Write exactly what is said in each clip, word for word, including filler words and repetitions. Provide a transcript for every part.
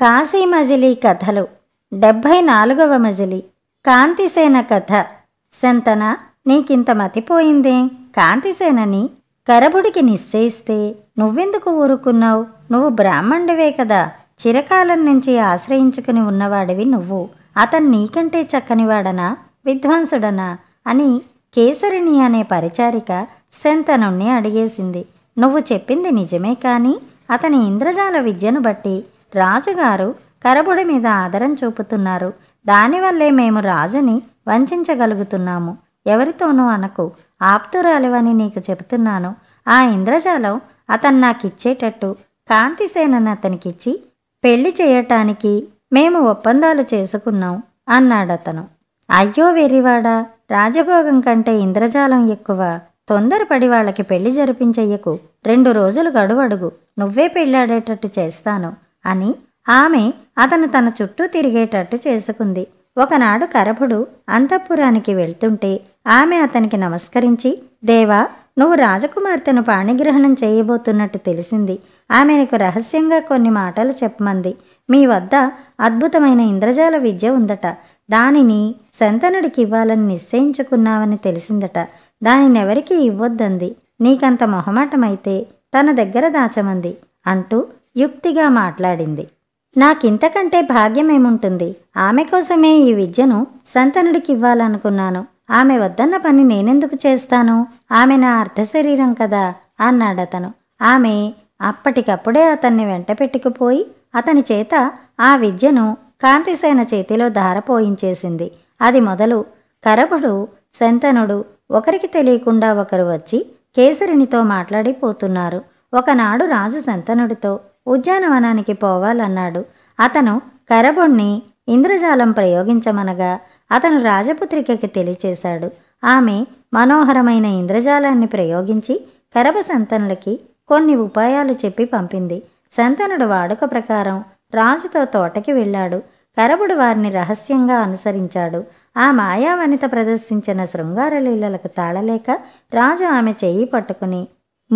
కాశీ మజిలీ కథలు డెబ్భై నాలుగవ మజిలీ. కాంతిసేన కథ. సంతన, నీకింత మతిపోయిందే? కాంతిసేనని కరభుడికి నిశ్చయిస్తే నువ్వెందుకు ఊరుకున్నావు? నువ్వు బ్రాహ్మణుడివే కదా. చిరకాలం నుంచి ఆశ్రయించుకుని ఉన్నవాడివి నువ్వు. అతను నీకంటే చక్కనివాడనా, విద్వాంసుడనా అని కేసరిణి అనే పరిచారిక శంతనుణ్ణి అడిగేసింది. నువ్వు చెప్పింది నిజమే, కానీ అతని ఇంద్రజాల విద్యను బట్టి రాజుగారు కరభుడి మీద ఆదరం చూపుతున్నారు. దానివల్లే మేము రాజుని వంచగలుగుతున్నాము. ఎవరితోనూ అనకు, ఆప్తురాలివని నీకు చెబుతున్నాను. ఆ ఇంద్రజాలం అతను నాకిచ్చేటట్టు కాంతిసేనని అతనికిచ్చి పెళ్లి చేయటానికి మేము ఒప్పందాలు చేసుకున్నాం అన్నాడతను. అయ్యో వెర్రివాడా, రాజభోగం కంటే ఇంద్రజాలం ఎక్కువ. తొందరపడి వాళ్ళకి పెళ్లి జరిపించయ్యకు. రెండు రోజులు గడువడుగు, నువ్వే పెళ్ళాడేటట్టు చేస్తాను అని ఆమె అతను తన చుట్టూ తిరిగేటట్టు చేసుకుంది. ఒకనాడు కరభుడు అంతఃపురానికి వెళ్తుంటే ఆమె అతనికి నమస్కరించి, దేవా, నువ్వు రాజకుమార్తెను పాణిగ్రహణం చేయబోతున్నట్టు తెలిసింది. ఆమె నీకు రహస్యంగా కొన్ని మాటలు చెప్పమంది. మీ వద్ద అద్భుతమైన ఇంద్రజాల విద్య ఉందట. దానిని శంతనుడికి ఇవ్వాలని నిశ్చయించుకున్నావని తెలిసిందట. దానినెవరికీ ఇవ్వొద్దంది. నీకంత మొహమాటమైతే తన దగ్గర దాచమంది అంటూ యుక్తిగా మాట్లాడింది. నాకింతకంటే భాగ్యమేముంటుంది? ఆమె కోసమే ఈ విద్యను శంతనుడికి ఇవ్వాలనుకున్నాను. ఆమె వద్దన్న పని నేనెందుకు చేస్తాను? ఆమె నా అర్ధశరీరం కదా అన్నాడతను. ఆమె అప్పటికప్పుడే అతన్ని వెంట పెట్టుకుపోయి అతని చేత ఆ విద్యను కాంతిసేన చేతిలో ధారపోయించేసింది. అది మొదలు కరభుడు, శంతనుడు ఒకరికి తెలియకుండా ఒకరు వచ్చి కేసరినితో మాట్లాడిపోతున్నారు. ఒకనాడు రాజు శంతనుడితో ఉద్యానవనానికి పోవాలన్నాడు. అతను కరభుణ్ణి ఇంద్రజాలం ప్రయోగించమనగా అతను రాజపుత్రికకి తెలియచేశాడు. ఆమె మనోహరమైన ఇంద్రజాలాన్ని ప్రయోగించి కరభ శంతనులకి కొన్ని ఉపాయాలు చెప్పి పంపింది. శంతనుడు వాడుక ప్రకారం రాజుతో తోటకి వెళ్ళాడు. కరభుడు వారిని రహస్యంగా అనుసరించాడు. ఆ మాయావనిత ప్రదర్శించిన శృంగారలీలలకు తాళలేక రాజు ఆమె చెయ్యి పట్టుకుని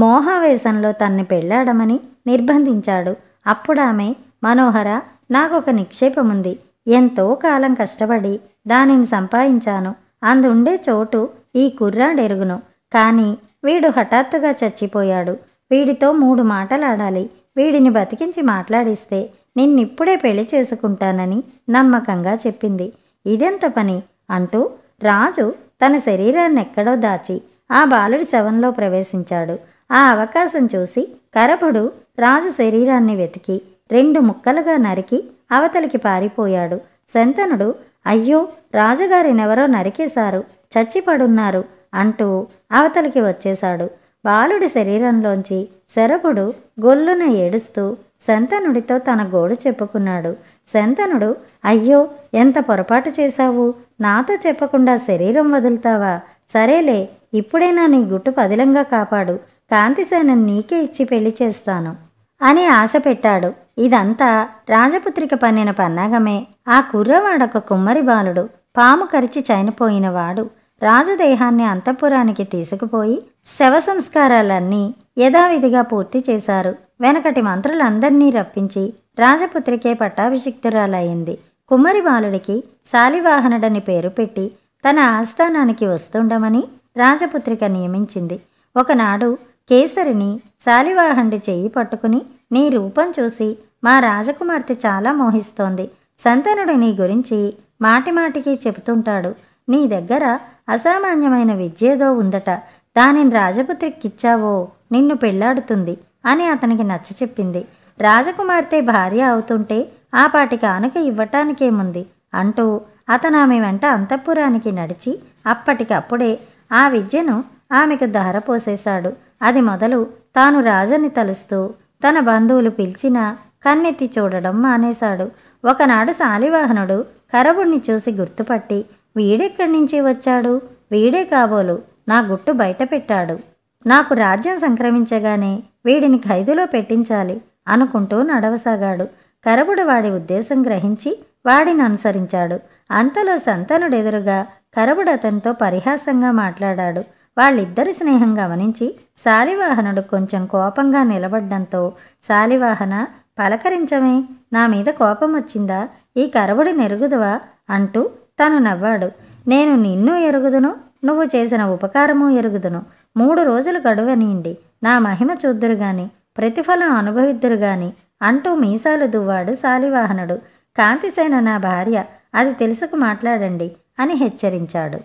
మోహావేశంలో తన్ని పెళ్ళాడమని నిర్బంధించాడు. అప్పుడామె, మనోహర, నాకొక నిక్షేపముంది. ఎంతో కాలం కష్టపడి దానిని సంపాదించాను. అందుండే చోటు ఈ కుర్రాడెరుగును. కానీ వీడు హఠాత్తుగా చచ్చిపోయాడు. వీడితో మూడు మాటలాడాలి. వీడిని బతికించి మాట్లాడిస్తే నిన్నిప్పుడే పెళ్లి చేసుకుంటానని నమ్మకంగా చెప్పింది. ఇదెంత పని అంటూ రాజు తన శరీరాన్ని ఎక్కడో దాచి ఆ బాలుడి శవంలో ప్రవేశించాడు. ఆ అవకాశం చూసి కరభుడు రాజు శరీరాన్ని వెతికి రెండు ముక్కలుగా నరికి అవతలికి పారిపోయాడు. శంతనుడు, అయ్యో, రాజుగారినెవరో నరికేశారు, చచ్చిపడున్నారు అంటూ అవతలికి వచ్చేశాడు. బాలుడి శరీరంలోంచి శరభుడు గొల్లున ఏడుస్తూ శంతనుడితో తన గోడు చెప్పుకున్నాడు. శంతనుడు, అయ్యో, ఎంత పొరపాటు చేశావు. నాతో చెప్పకుండా శరీరం వదులుతావా? సరేలే, ఇప్పుడైనా నీ గుట్టు పదిలంగా కాపాడు. కాంతిసేనని నీకే ఇచ్చి పెళ్లి చేస్తాను అని ఆశ పెట్టాడు. ఇదంతా రాజపుత్రిక పన్నిన పన్నాగమే. ఆ కుర్రవాడొక కుమ్మరి బాలుడు, పాము కరిచి చనిపోయినవాడు. రాజు దేహాన్ని అంతఃపురానికి తీసుకుపోయి శవసంస్కారాలన్నీ యథావిధిగా పూర్తి చేశారు. వెనకటి మంత్రులందర్నీ రప్పించి రాజపుత్రికే పట్టాభిషిక్తురాలయ్యింది. కుమ్మరి బాలుడికి శాలివాహనుడని పేరు పెట్టి తన ఆస్థానానికి వస్తుండమని రాజపుత్రిక నియమించింది. ఒకనాడు కేసరిని శాలివాహనుడి చెయ్యి పట్టుకుని, నీ రూపం చూసి మా రాజకుమార్తె చాలా మోహిస్తోంది. శంతనుడు నీ గురించి మాటిమాటికి చెబుతుంటాడు. నీ దగ్గర అసామాన్యమైన విద్యేదో ఉందట. దానిని రాజపుత్రికిచ్చావో నిన్ను పెళ్లాడుతుంది అని అతనికి నచ్చ చెప్పింది. రాజకుమార్తె భార్య అవుతుంటే ఆ పాటి కానుక ఇవ్వటానికేముంది అంటూ అతను ఆమె వెంట అంతఃపురానికి నడిచి అప్పటికప్పుడే ఆ విద్యను ఆమెకు ధారపోసేశాడు. అది మొదలు తాను రాజుని తలుస్తూ తన బంధువులు పిలిచినా కన్నెత్తి చూడడం మానేశాడు. ఒకనాడు శాలివాహనుడు కరభుణ్ణి చూసి గుర్తుపట్టి, వీడెక్కడి నుంచి వచ్చాడు? వీడే కాబోలు నా గుట్టు బయట పెట్టాడు. నాకు రాజ్యం సంక్రమించగానే వీడిని ఖైదులో పెట్టించాలి అనుకుంటూ నడవసాగాడు. కరభుడు వాడి ఉద్దేశం గ్రహించి వాడిని అనుసరించాడు. అంతలో శంతనుడెదురుగా కరభుడు అతనితో పరిహాసంగా మాట్లాడాడు. వాళ్ళిద్దరి స్నేహం గమనించి శాలివాహనుడు కొంచెం కోపంగా నిలబడ్డంతో, శాలివాహన, పలకరించమే, నా మీద కోపం వచ్చిందా? ఈ కరవుడు నెరుగుదువా అంటూ తను నవ్వాడు. నేను నిన్ను ఎరుగుదును, నువ్వు చేసిన ఉపకారము ఎరుగుదును. మూడు రోజులు గడువనియండి, నా మహిమ చూద్దురుగాని, ప్రతిఫలం అనుభవిద్దురుగాని అంటూ మీసాలు దువ్వాడు శాలివాహనుడు. కాంతిసేన నా భార్య, అది తెలుసుకు మాట్లాడండి అని హెచ్చరించాడు.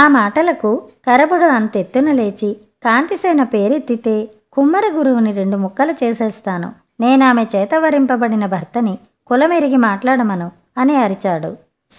ఆ మాటలకు కరబుడు అంతెత్తున లేచి, కాంతిసేన పేరెత్తితే కుమ్మర గురువుని రెండు ముక్కలు చేసేస్తాను, నేనామె చేతవరింపబడిన భర్తని, కులమెరిగి మాట్లాడమను అని అరిచాడు.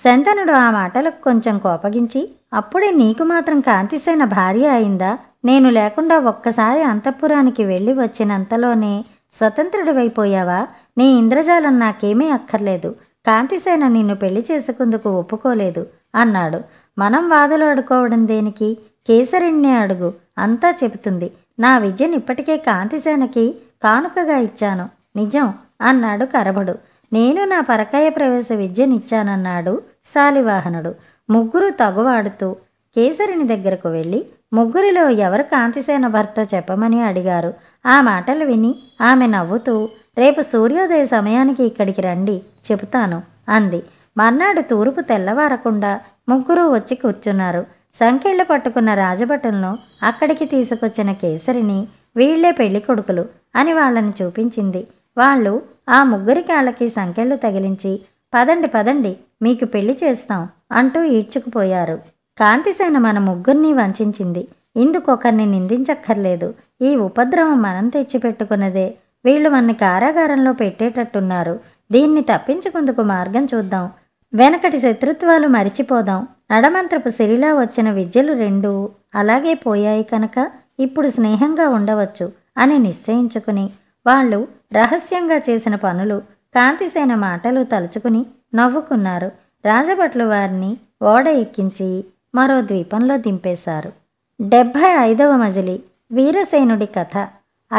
శంతనుడు ఆ మాటలకు కొంచెం కోపగించి, అప్పుడే నీకు మాత్రం కాంతిసేన భార్య అయిందా? నేను లేకుండా ఒక్కసారి అంతఃపురానికి వెళ్ళి వచ్చినంతలోనే స్వతంత్రుడివైపోయావా? నీ ఇంద్రజాలం నాకేమీ అక్కర్లేదు, కాంతిసేన నిన్ను పెళ్లి చేసుకుందుకు ఒప్పుకోలేదు అన్నాడు. మనం వాదులు అడుకోవడం దేనికి? కేసరిణ్ణే అడుగు, అంతా చెబుతుంది. నా విద్యను ఇప్పటికే కాంతిసేనకి కానుకగా ఇచ్చాను, నిజం అన్నాడు కరబడు. నేను నా పరకాయ ప్రవేశ విద్యనిచ్చానన్నాడు శాలివాహనుడు. ముగ్గురు తగువాడుతూ కేసరిని దగ్గరకు వెళ్ళి ముగ్గురిలో ఎవరు కాంతిసేన భర్త చెప్పమని అడిగారు. ఆ మాటలు విని ఆమె నవ్వుతూ, రేపు సూర్యోదయ సమయానికి ఇక్కడికి రండి, చెబుతాను అంది. మర్నాడు తూర్పు తెల్లవారకుండా ముగ్గురు వచ్చి కూర్చున్నారు. సంకెళ్ళ పట్టుకున్న రాజభటలను అక్కడికి తీసుకొచ్చిన కేసరిని, వీళ్లే పెళ్లి కొడుకులు అని వాళ్ళని చూపించింది. వాళ్ళు ఆ ముగ్గురి కాళ్ళకి సంకెళ్ళు తగిలించి, పదండి పదండి మీకు పెళ్లి చేస్తాం అంటూ ఈడ్చుకుపోయారు. కాంతిసేన మన ముగ్గురిని వంచింది, ఇందుకొకరిని నిందించక్కర్లేదు. ఈ ఉపద్రవం మనం తెచ్చిపెట్టుకున్నదే, వీళ్ళు మనని కారాగారంలో పెట్టేటట్టున్నారు, దీన్ని తప్పించుకుందుకు మార్గం చూద్దాం, వెనకటి శత్రుత్వాలు మరిచిపోదాం. నడమంత్రపు సిరిలా వచ్చిన విద్యలు రెండూ అలాగే పోయాయి కనుక ఇప్పుడు స్నేహంగా ఉండవచ్చు అని నిశ్చయించుకుని వాళ్ళు రహస్యంగా చేసిన పనులు, కాంతిసేన మాటలు తలుచుకుని నవ్వుకున్నారు. రాజభట్లు వారిని ఓడ ఎక్కించి మరో ద్వీపంలో దింపేశారు. డెబ్భై ఐదవ మజిలీ వీరసేనుడి కథ.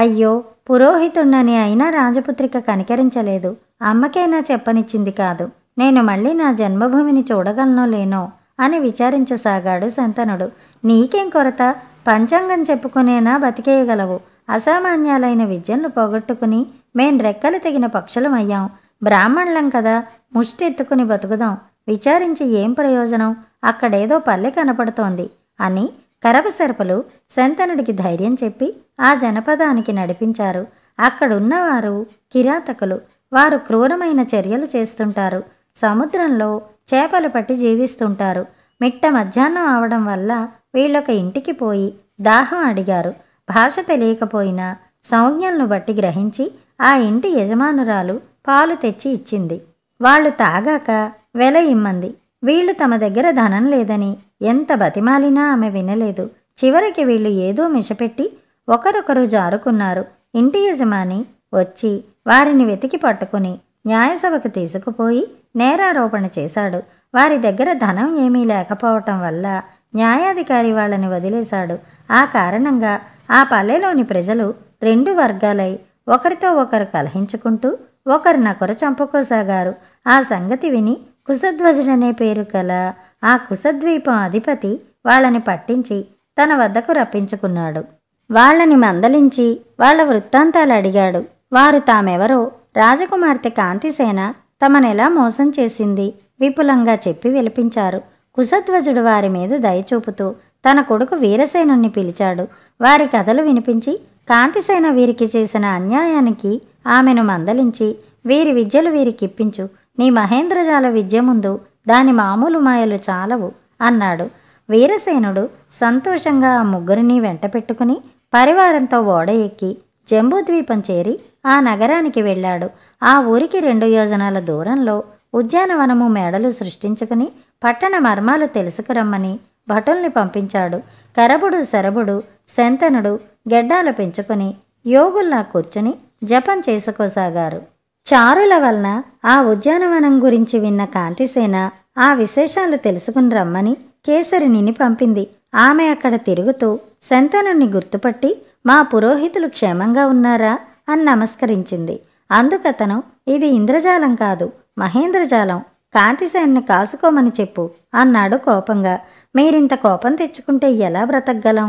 అయ్యో పురోహితుణ్ణని అయినా రాజపుత్రిక కనికరించలేదు, అమ్మకైనా చెప్పనిచ్చింది కాదు. నేను మళ్ళీ నా జన్మభూమిని చూడగలనో లేనో అని విచారించసాగాడు శంతనుడు. నీకేం కొరత? పంచాంగం చెప్పుకునేనా బతికేయగలవు? అసామాన్యాలైన విద్యను పోగొట్టుకుని మేం రెక్కలు తెగిన పక్షులమయ్యాం. బ్రాహ్మణులం కదా, ముష్టెత్తుకుని బతుకుదాం, విచారించి ఏం ప్రయోజనం, అక్కడేదో పల్లె కనపడుతోంది అని కరపసరపలు శంతనుడికి ధైర్యం చెప్పి ఆ జనపదానికి నడిపించారు. అక్కడున్నవారు కిరాతకులు, వారు క్రూరమైన చర్యలు చేస్తుంటారు, సముద్రంలో చేపలు పట్టి జీవిస్తుంటారు. మిట్ట మధ్యాహ్నం అవడం వల్ల వీళ్ళొక ఇంటికి పోయి దాహం అడిగారు. భాష తెలియకపోయినా సంజ్ఞలను బట్టి గ్రహించి ఆ ఇంటి యజమానురాలు పాలు తెచ్చి ఇచ్చింది. వాళ్ళు తాగాక వెల ఇమ్మంది. వీళ్ళు తమ దగ్గర ధనం లేదని ఎంత బతిమాలినా ఆమె వినలేదు. చివరికి వీళ్ళు ఏదో మిషపెట్టి ఒకరొకరు జారుకున్నారు. ఇంటి యజమాని వచ్చి వారిని వెతికి పట్టుకుని న్యాయసభకు తీసుకుపోయి నేరారోపణ చేశాడు. వారి దగ్గర ధనం ఏమీ లేకపోవటం వల్ల న్యాయాధికారి వాళ్ళని వదిలేశాడు. ఆ కారణంగా ఆ పల్లెలోని ప్రజలు రెండు వర్గాలై ఒకరితో ఒకరు కలహించుకుంటూ ఒకరినొకరు చంపుకోసాగారు. ఆ సంగతి విని కుశధ్వజుడనే పేరు కల ఆ కుశద్వీపం అధిపతి వాళ్ళని పట్టించి తన వద్దకు రప్పించుకున్నాడు. వాళ్ళని మందలించి వాళ్ళ వృత్తాంతాలు అడిగాడు. వారు తామెవరో, రాజకుమార్తె కాంతిసేన తమనెలా మోసం చేసింది విపులంగా చెప్పి విలపించారు. కుశధ్వజుడు వారి మీద దయచూపుతూ తన కొడుకు వీరసేనుణ్ణి పిలిచాడు. వారి కథలు వినిపించి కాంతిసేన వీరికి చేసిన అన్యాయానికి ఆమెను మందలించి, వీరి విద్యలు వీరికిప్పించు, నీ మహేంద్రజాల విద్య ముందు దాని మామూలు మాయలు చాలవు అన్నాడు. వీరసేనుడు సంతోషంగా ఆ ముగ్గురిని వెంట పెట్టుకుని పరివారంతో ఓడ ఎక్కి జంబూద్వీపం చేరి ఆ నగరానికి వెళ్ళాడు. ఆ ఊరికి రెండు యోజనాల దూరంలో ఉద్యానవనము మేడలు సృష్టించుకుని పట్టణ మర్మాలు తెలుసుకురమ్మని భటుల్ని పంపించాడు. కరబుడు, శరబుడు, శంతనుడు గెడ్డాలు పెంచుకుని యోగుల్లా కూర్చుని జపం చేసుకోసాగారు. చారుల వలన ఆ ఉద్యానవనం గురించి విన్న కాంతిసేన ఆ విశేషాలు తెలుసుకుని రమ్మని కేసరిని పంపింది. ఆమె అక్కడ తిరుగుతూ శంతనుణ్ణి గుర్తుపట్టి, మా పురోహితులు క్షేమంగా ఉన్నారా అని నమస్కరించింది. అందుకతను, ఇది ఇంద్రజాలం కాదు మహేంద్రజాలం, కాంతిసేన్ని కాసుకోమని చెప్పు అన్నాడు కోపంగా. మీరింత కోపం తెచ్చుకుంటే ఎలా బ్రతకగలం?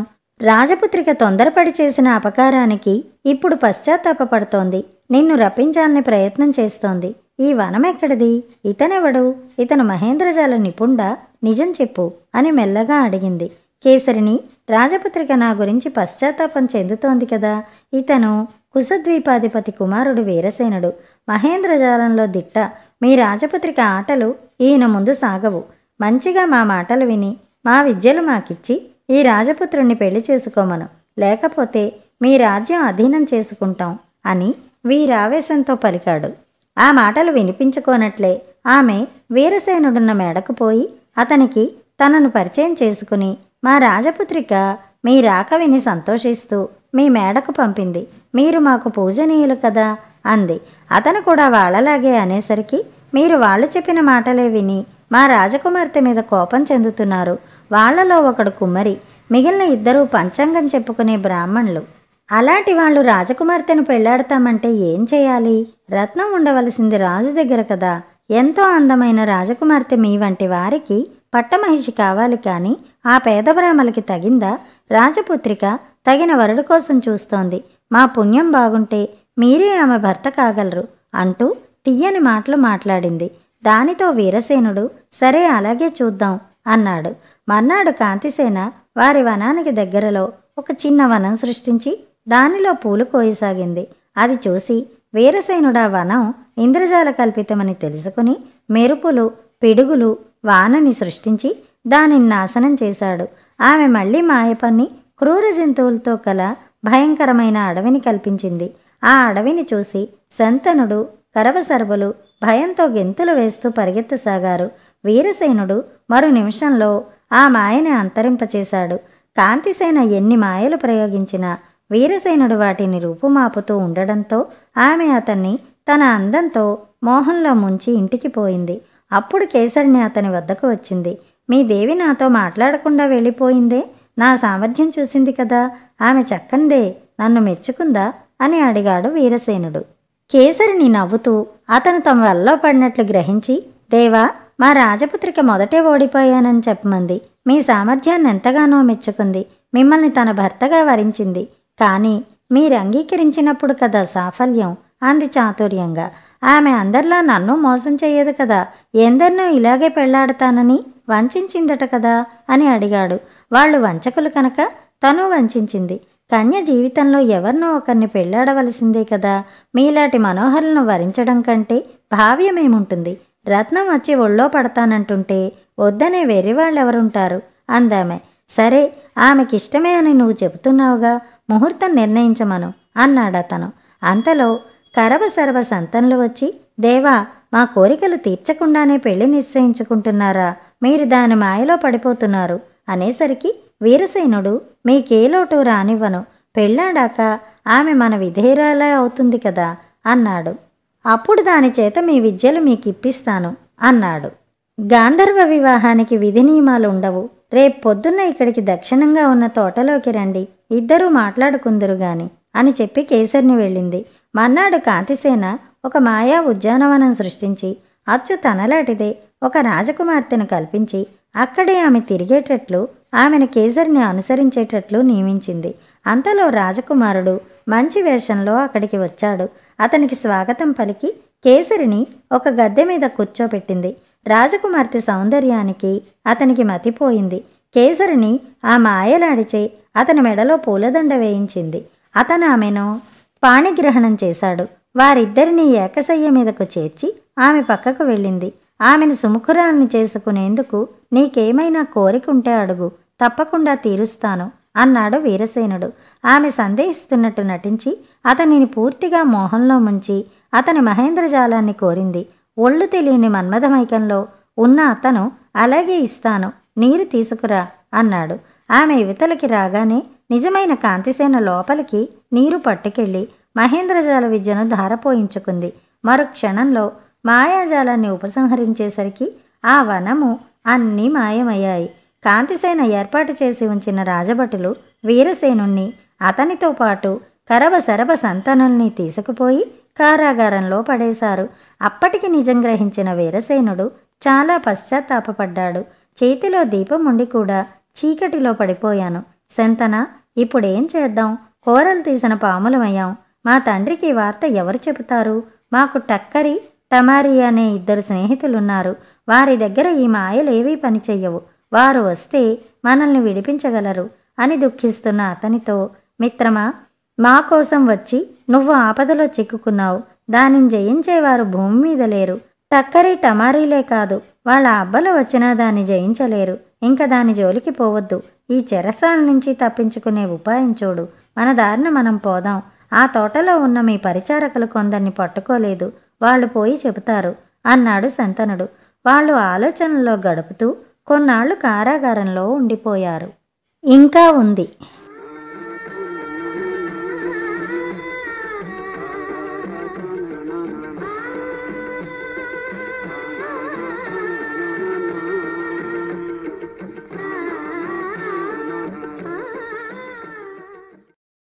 రాజపుత్రిక తొందరపడి చేసిన అపకారానికి ఇప్పుడు పశ్చాత్తాపడుతోంది, నిన్ను రప్పించాలని ప్రయత్నం చేస్తోంది. ఈ వనం ఎక్కడిది? ఇతనెవడు? ఇతను మహేంద్రజాల నిపుణుడా? నిజం చెప్పు అని మెల్లగా అడిగింది కేసరిని. రాజపత్రిక నా గురించి పశ్చాత్తాపం చెందుతోంది కదా. ఇతను కుశద్వీపాధిపతి కుమారుడు వీరసేనుడు. మహేంద్రజాలంలో దిట్ట. మీ రాజపత్రిక ఆటలు ఈయన ముందు సాగవు. మంచిగా మా మాటలు విని మా విద్యలు మాకిచ్చి ఈ రాజపుత్రుణ్ణి పెళ్లి చేసుకోమను, లేకపోతే మీ రాజ్యం అధీనం చేసుకుంటాం అని వీరావేశంతో పలికాడు. ఆ మాటలు వినిపించుకోనట్లే ఆమె వీరసేనుడున్న మేడకు పోయి అతనికి తనను పరిచయం చేసుకుని మా రాజపుత్రిక మీ రాక విని సంతోషిస్తూ మీ మేడకు పంపింది. మీరు మాకు పూజనీయులు కదా అంది. అతను కూడా వాళ్ళలాగే అనేసరికి మీరు వాళ్ళు చెప్పిన మాటలే విని మా రాజకుమార్తె మీద కోపం చెందుతున్నారు. వాళ్లలో ఒకడు కుమ్మరి, మిగిలిన ఇద్దరూ పంచాంగం చెప్పుకునే బ్రాహ్మణులు. అలాంటి వాళ్ళు రాజకుమార్తెను పెళ్లాడతామంటే ఏం చేయాలి? రత్నం ఉండవలసింది రాజు దగ్గర కదా. ఎంతో అందమైన రాజకుమార్తె మీ వంటి వారికి పట్టమహిషి కావాలి, కానీ ఆ పేద బ్రాహ్మలకి తగిందా? రాజపుత్రిక తగిన వరుడు కోసం చూస్తోంది. మా పుణ్యం బాగుంటే మీరే ఆమె భర్త కాగలరు అంటూ తీయని మాటలు మాట్లాడింది. దానితో వీరసేనుడు సరే అలాగే చూద్దాం అన్నాడు. మర్నాడు కాంతిసేన వారి వనానికి దగ్గరలో ఒక చిన్న వనం సృష్టించి దానిలో పూలు కోయసాగింది. అది చూసి వీరసేనుడా వనం ఇంద్రజాల కల్పితమని తెలుసుకుని మెరుపులు పిడుగులు వానని సృష్టించి దానిని నాశనం చేశాడు. ఆమె మళ్లీ మాయపన్ని క్రూర జంతువులతో కల భయంకరమైన అడవిని కల్పించింది. ఆ అడవిని చూసి శంతనుడు కరవసర్వులు భయంతో గెంతులు వేస్తూ పరిగెత్తసాగారు. వీరసేనుడు మరో నిమిషంలో ఆ మాయని అంతరింపచేశాడు. కాంతిసేన ఎన్ని మాయలు ప్రయోగించినా వీరసేనుడు వాటిని రూపుమాపుతూ ఉండడంతో ఆమె అతన్ని తన అందంతో మోహంలో ముంచి ఇంటికి పోయింది. అప్పుడు కేసరిని అతని వద్దకు వచ్చింది. మీ దేవి నాతో మాట్లాడకుండా వెళ్ళిపోయిందే, నా సామర్థ్యం చూసింది కదా, ఆమె చక్కందే, నన్ను మెచ్చుకుందా అని అడిగాడు వీరసేనుడు. కేసరిని నవ్వుతూ అతను తమ వల్ల పడినట్లు గ్రహించి, దేవా, మా రాజపుత్రికి మొదటే ఓడిపోయానని చెప్పమంది. మీ సామర్థ్యాన్ని ఎంతగానో మెచ్చుకుంది. మిమ్మల్ని తన భర్తగా వరించింది. కానీ మీరు అంగీకరించినప్పుడు కదా సాఫల్యం అంది చాతుర్యంగా. ఆమె అందరిలా నన్ను మోసం చేయదు కదా, ఎందరినో ఇలాగే పెళ్లాడతానని వంచిందట కదా అని అడిగాడు. వాళ్ళు వంచకులు కనుక తను వంచింది. కన్య జీవితంలో ఎవరినో ఒకరిని పెళ్లాడవలసిందే కదా. మీలాంటి మనోహరులను వరించడం కంటే భావ్యమేముంటుంది? రత్నం వచ్చి ఒళ్ళో పడతానంటుంటే వద్దనే వెర్రివాళ్ళెవరుంటారు అందామె. సరే, ఆమెకిష్టమే అని నువ్వు చెబుతున్నావుగా, ముహూర్తం నిర్ణయించమను అన్నాడతను. అంతలో కరవ సర్వ సంతనులు వచ్చి, దేవా, మా కోరికలు తీర్చకుండానే పెళ్లి నిశ్చయించుకుంటున్నారా? మీరు దాని మాయలో పడిపోతున్నారు అనేసరికి వీరసేనుడు, మీకేలోటు రానివ్వను, పెళ్ళాడాక ఆమె మన విధేయురాలే అవుతుంది కదా అన్నాడు. అప్పుడు దాని చేత మీ విద్యలు మీకిప్పిస్తాను అన్నాడు. గాంధర్వ వివాహానికి విధి నియమాలు ఉండవు. రేపు పొద్దున్న ఇక్కడికి దక్షిణంగా ఉన్న తోటలోకి రండి, ఇద్దరూ మాట్లాడుకుందరు గాని అని చెప్పి కేసరిని వెళ్ళింది. మర్నాడు కాంతిసేన ఒక మాయా ఉద్యానవనం సృష్టించి అచ్చు తనలాటిదే ఒక రాజకుమార్తెను కల్పించి అక్కడే ఆమె తిరిగేటట్లు, ఆమెను కేసరిని అనుసరించేటట్లు నియమించింది. అంతలో రాజకుమారుడు మంచి వేషంలో అక్కడికి వచ్చాడు. అతనికి స్వాగతం పలికి కేసరిని ఒక గద్దె మీద కూర్చోపెట్టింది. రాజకుమార్తె సౌందర్యానికి అతనికి మతిపోయింది. కేసరిని ఆ మాయలాడిచే అతని మెడలో పూలదండ వేయించింది. అతను ఆమెను పాణిగ్రహణం చేశాడు. వారిద్దరినీ ఏకశయ్య మీదకు చేర్చి ఆమె పక్కకు వెళ్ళింది. ఆమెను సుముఖురాల్ని చేసుకునేందుకు నీకేమైనా కోరికుంటే అడుగు, తప్పకుండా తీరుస్తాను అన్నాడు వీరసేనుడు. ఆమె సందేహిస్తున్నట్టు నటించి అతనిని పూర్తిగా మోహంలో ముంచి అతని మహేంద్రజాలాన్ని కోరింది. ఒళ్ళు తెలియని మన్మథమైకంలో ఉన్న అతను, అలాగే ఇస్తాను, నీరు తీసుకురా అన్నాడు. ఆమె యువతలకి రాగానే నిజమైన కాంతిసేన లోపలికి నీరు పట్టుకెళ్ళి మహేంద్రజాల విద్యను ధారపోయించుకుంది. మరో క్షణంలో మాయాజాలాన్ని ఉపసంహరించేసరికి ఆ వనము అన్నీ మాయమయ్యాయి. కాంతిసేన ఏర్పాటు చేసి ఉంచిన రాజభటులు వీరసేనుణ్ణి అతనితో పాటు కరవ సరభ సంతానాన్ని తీసుకుపోయి కారాగారంలో పడేశారు. అప్పటికి నిజం గ్రహించిన వీరసేనుడు చాలా పశ్చాత్తాపడ్డాడు. చేతిలో దీపం ఉండి కూడా చీకటిలో పడిపోయాను. శంతన, ఇప్పుడేం చేద్దాం? కోరలు తీసిన పాములమయ్యాం. మా తండ్రికి ఈ వార్త ఎవరు చెబుతారు? మాకు టక్కరి టమారి అనే ఇద్దరు స్నేహితులున్నారు. వారి దగ్గర ఈ మాయలేవీ పనిచెయ్యవు. వారు వస్తే మనల్ని విడిపించగలరు అని దుఃఖిస్తున్న అతనితో, మిత్రమా, మా కోసం వచ్చి నువ్వు ఆపదలో చిక్కుకున్నావు. దానిని జయించేవారు భూమి మీద లేరు. టక్కరి టమారీలే కాదు, వాళ్ళ అబ్బలు వచ్చినా దాన్ని జయించలేరు. ఇంకా దాని జోలికి పోవద్దు. ఈ చెరసాల నుంచి తప్పించుకునే ఉపాయం చూడు. మన దారిన మనం పోదాం. ఆ తోటలో ఉన్న మీ పరిచారకులు కొందరిని పట్టుకోలేదు, వాళ్ళు పోయి చెబుతారు అన్నాడు శంతనుడు. వాళ్ళు ఆలోచనలో గడుపుతూ కొన్నాళ్లు కారాగారంలో ఉండిపోయారు. ఇంకా ఉంది.